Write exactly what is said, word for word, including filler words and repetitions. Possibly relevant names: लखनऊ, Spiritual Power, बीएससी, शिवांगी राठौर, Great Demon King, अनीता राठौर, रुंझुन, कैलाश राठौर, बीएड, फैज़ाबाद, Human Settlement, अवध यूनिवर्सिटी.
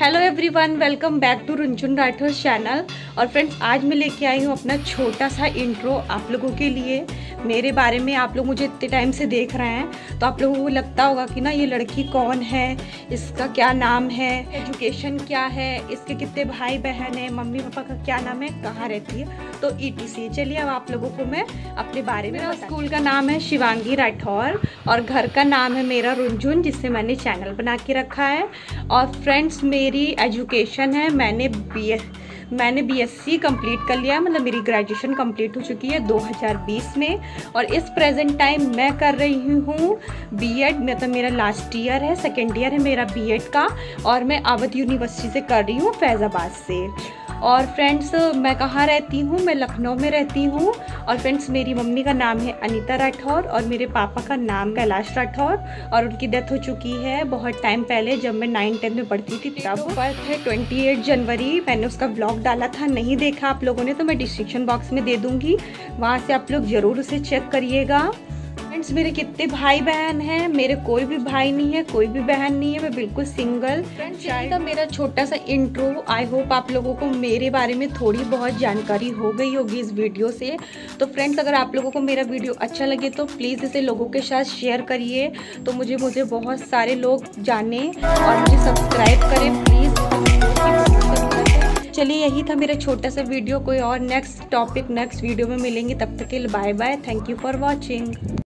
Hello everyone, welcome back to रुंझुन Rathore channel. और friends, आज मैं लेके आई हूँ अपना छोटा सा इंट्रो आप लोगों के लिए मेरे बारे में। आप लोग मुझे इतने टाइम से देख रहे हैं तो आप लोगों को लगता होगा कि ना ये लड़की कौन है, इसका क्या नाम है, एजुकेशन क्या है, इसके कितने भाई बहन हैं, मम्मी पापा का क्या नाम है, कहाँ रहती है, तो ई टी सी। चलिए अब आप लोगों को मैं अपने बारे में। स्कूल का नाम है शिवांगी राठौर और घर का नाम है मेरा रुंझुन, जिससे मैंने चैनल बना के रखा है। और फ्रेंड्स, मेरी एजुकेशन है, मैंने बी एस मैंने बीएससी कंप्लीट कर लिया, मतलब मेरी ग्रेजुएशन कंप्लीट हो चुकी है दो हज़ार बीस में। और इस प्रेजेंट टाइम मैं कर रही हूँ बीएड, मतलब मेरा लास्ट ईयर है, सेकेंड ईयर है मेरा बीएड का। और मैं अवध यूनिवर्सिटी से कर रही हूँ, फैज़ाबाद से। और फ्रेंड्स, मैं कहाँ रहती हूँ, मैं लखनऊ में रहती हूँ। और फ्रेंड्स, मेरी मम्मी का नाम है अनीता राठौर और मेरे पापा का नाम कैलाश राठौर, और उनकी डेथ हो चुकी है बहुत टाइम पहले, जब मैं नाइन टेंथ में पढ़ती थी तब। बर्थ है अट्ठाईस जनवरी, मैंने उसका ब्लॉग डाला था, नहीं देखा आप लोगों ने तो मैं डिस्क्रिप्शन बॉक्स में दे दूँगी, वहाँ से आप लोग ज़रूर उसे चेक करिएगा। फ्रेंड्स, मेरे कितने भाई बहन हैं, मेरे कोई भी भाई नहीं है, कोई भी बहन नहीं है, मैं बिल्कुल सिंगल। फ्रेंड्स, का मेरा छोटा सा इंट्रो, आई होप आप लोगों को मेरे बारे में थोड़ी बहुत जानकारी हो गई होगी इस वीडियो से। तो फ्रेंड्स, अगर आप लोगों को मेरा वीडियो अच्छा लगे तो प्लीज़ इसे लोगों के साथ शेयर करिए, तो मुझे मुझे बहुत सारे लोग जाने और मुझे सब्सक्राइब करें प्लीज़। चलिए, यही था मेरा छोटा सा वीडियो। कोई और नेक्स्ट टॉपिक नेक्स्ट वीडियो में मिलेंगे, तब तक के लिए bye bye, thank you for watching.